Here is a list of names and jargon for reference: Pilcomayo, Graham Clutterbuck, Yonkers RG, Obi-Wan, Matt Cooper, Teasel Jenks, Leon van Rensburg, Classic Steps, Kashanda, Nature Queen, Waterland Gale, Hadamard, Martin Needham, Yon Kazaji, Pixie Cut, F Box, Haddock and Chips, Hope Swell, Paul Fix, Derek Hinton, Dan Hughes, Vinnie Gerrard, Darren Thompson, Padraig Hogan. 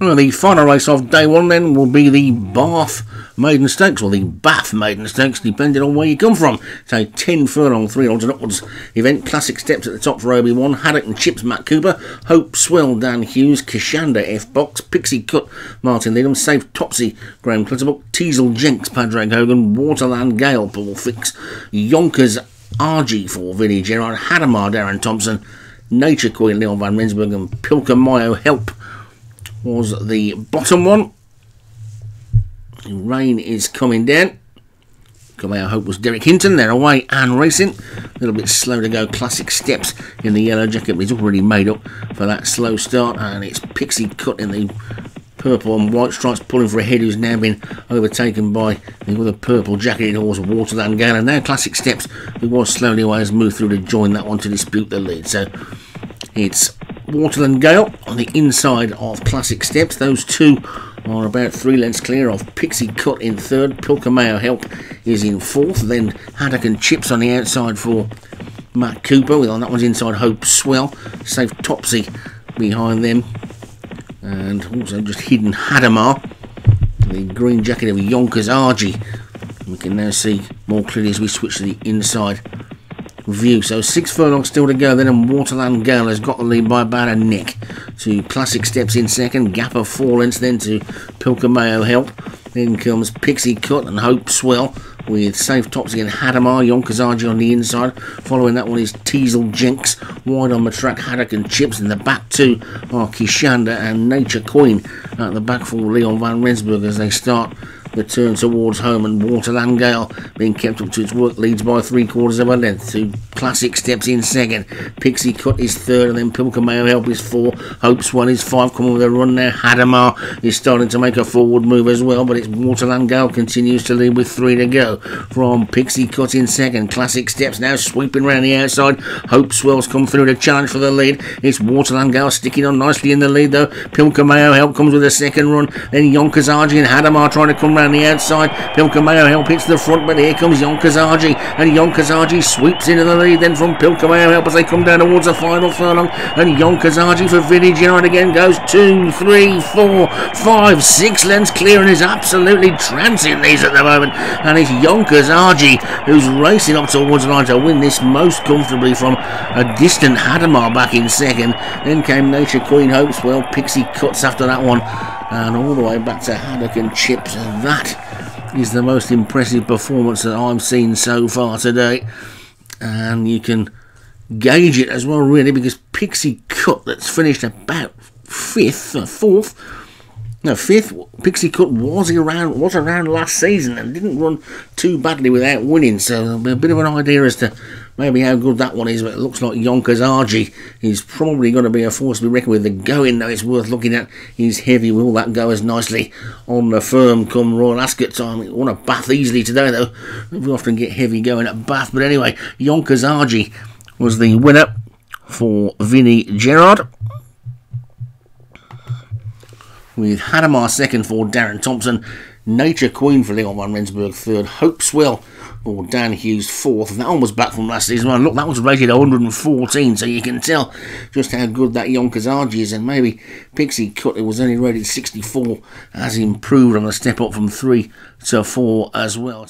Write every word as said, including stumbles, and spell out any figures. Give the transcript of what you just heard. Well, the final race of day one then will be the Bath Maiden Stakes, or the Bath Maiden Stakes, depending on where you come from. It's a ten furlong, three odds and upwards event. Classic Steps at the top for Obi-Wan, Haddock and Chips, Matt Cooper, Hope Swell, Dan Hughes, Kashanda, F Box, Pixie Cut, Martin Needham, Save Topsy, Graham Clutterbuck, Teasel Jenks, Padraig Hogan, Waterland Gale, Paul Fix, Yonkers R G for Vinnie Gerrard, Hadamard, Darren Thompson, Nature Queen, Leon van Rensburg, and Pilcomayo Help was the bottom one. The rain is coming down. Coming out, I hope, was Derek Hinton. They're away and racing. A little bit slow to go. Classic Steps in the yellow jacket, but he's already made up for that slow start. And it's Pixie Cut in the purple and white stripes, pulling for a head, who's now been overtaken by the other purple jacketed horse, Waterland Gale. And now Classic Steps, who was slowly away, has moved through to join that one to dispute the lead. So it's Waterland Gale on the inside of Classic Steps. Those two are about three lengths clear of Pixie Cut in third. Pilcomayo Help is in fourth. Then Haddock and Chips on the outside for Matt Cooper. Well, that one's inside Hope Swell. Safe Topsy behind them. And also just hidden Hadamard, the green jacket of Yonkers Argy. We can now see more clearly as we switch to the inside view. So six furlongs still to go then, and Waterland Gale has got the lead by about a neck to Classic Steps in second. Gap of four lengths then to Pilcomayo Help. Then comes Pixie Cut and Hope Swell with Safe Topsy and Hadamard. Yon Kazaji on the inside. Following that one is Teasel Jenks. Wide on the track, Haddock and Chips. In the back two are Kishanda and Nature Queen. At the back for Leon van Rensburg as they start the turn towards home, and Waterland Gale being kept up to its work leads by three quarters of a length to Classic Steps in second. Pixie Cut is third, and then Pilcomayo Help is four. Hope Swell is five, coming with a run there. Hadamard is starting to make a forward move as well, but it's Waterland Gale continues to lead with three to go from Pixie Cut in second. Classic Steps now sweeping round the outside. Hope Swell's come through to challenge for the lead. It's Waterland Gale sticking on nicely in the lead though. Pilcomayo Help comes with a second run, then Yon Kazaji and Hadamard trying to come round on the outside. Pilcomayo Help hits the front, but here comes Yon Kazaji, and Yon Kazaji sweeps into the lead then from Pilcomayo Help as they come down towards the final furlong. And Yon Kazaji for Vinnie Gerrard again goes two, three, four, five, six lengths clear and is absolutely trancing these at the moment. And it's Yon Kazaji who's racing up towards the line to win this most comfortably from a distant Hadamard back in second. Then came Nature Queen, Hope Swell, Pixie Cuts after that one, and all the way back to Haddock and Chips. And that is the most impressive performance that I've seen so far today. And you can gauge it as well, really, because Pixie Cut, that's finished about fifth or fourth, no, fifth, Pixie Cut was around, was around last season and didn't run too badly without winning. So there'll be a bit of an idea as to maybe how good that one is, but it looks like Yonkers R G is probably going to be a force to be reckoned with. The going, though, it's worth looking at. He's heavy. Will that go as nicely on the firm come Royal Ascot time? It won a Bath easily today, though. We often get heavy going at Bath. But anyway, Yonkers R G was the winner for Vinnie Gerrard, with Hadamard second for Darren Thompson, Nature Queen for Leon van Rensburg third, Hope Swell or Dan Hughes fourth. And that one was back from last season. Well, look, that was rated one hundred and fourteen, so you can tell just how good that Yonkers R G is. And maybe Pixie Cut, it was only rated sixty-four, has improved on a step up from three to four as well.